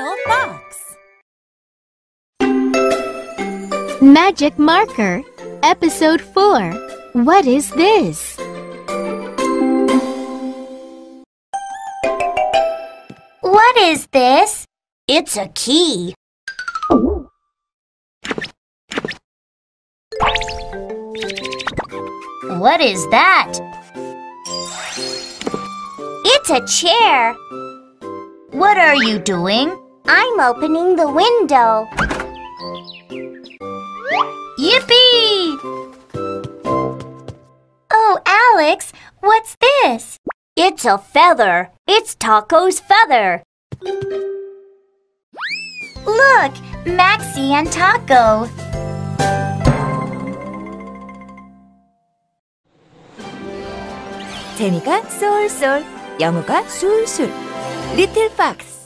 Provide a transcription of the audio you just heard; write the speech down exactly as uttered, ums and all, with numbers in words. little box. Magic Marker, Episode four. What is this? What is this? It's a key. What is that? It's a chair. What are you doing? I'm opening the window. Yippee! Oh, Alex, what's this? It's a feather. It's Taco's feather. Look, Maxie and Taco. 재미가 쏠쏠, 영어가 술술. 리틀팍스